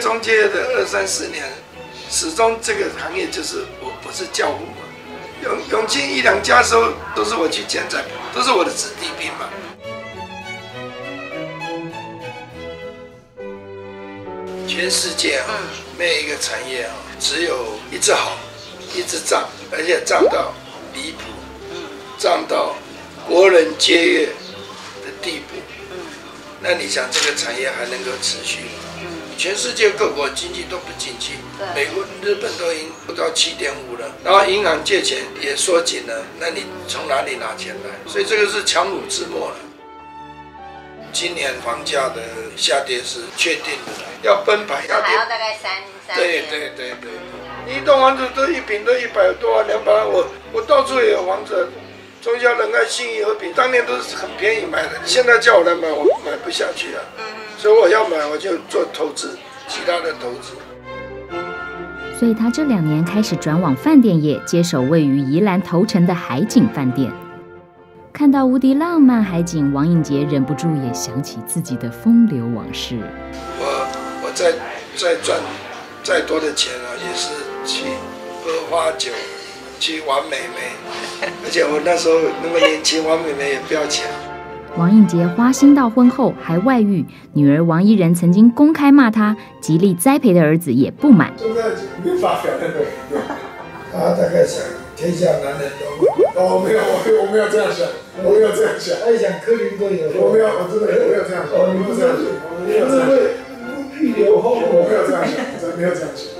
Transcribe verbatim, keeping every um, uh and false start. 中介的二三十年，始终这个行业就是我我是教父嘛。永永庆、一良、嘉收都是我去建站，都是我的子弟兵嘛。全世界啊，每一个产业啊，只有一只好，一只涨，而且涨到离谱，涨到国人皆悦的地步。那你想，这个产业还能够持续吗？全世界各国经济都不景气，美国、日本都已经不到七点五了，然后银行借钱也缩紧了，那你从哪里拿钱来？所以这个是强弩之末了。今年房价的下跌是确定的了，要崩盘要跌，还要大概三三对对对对，一栋房子都一平都一百多万、两百万，我我到处也有房子。中小仁爱、信义、和平，当年都是很便宜买的，现在叫我来买，我买不下去啊。嗯、所以我要买，我就做投资，其他的投资。所以他这两年开始转往饭店业，接手位于宜兰头城的海景饭店。看到无敌浪漫海景，王映杰忍不住也想起自己的风流往事。我我再再赚再多的钱啊，也是去喝花酒。去玩美眉，而且我那时候那么年轻，玩美眉也不要钱。王映杰花心到婚后还外遇，女儿王一人曾经公开骂他，极力栽培的儿子也不满。现在没法改了，他大概想天下男人都哦，没有，我我没有这样想，我没有这样想。他想克林顿也，我没有，我真的没有这样想，我没有这样想，我没有这样想，预留后路，我没有这样想，真没有这样想。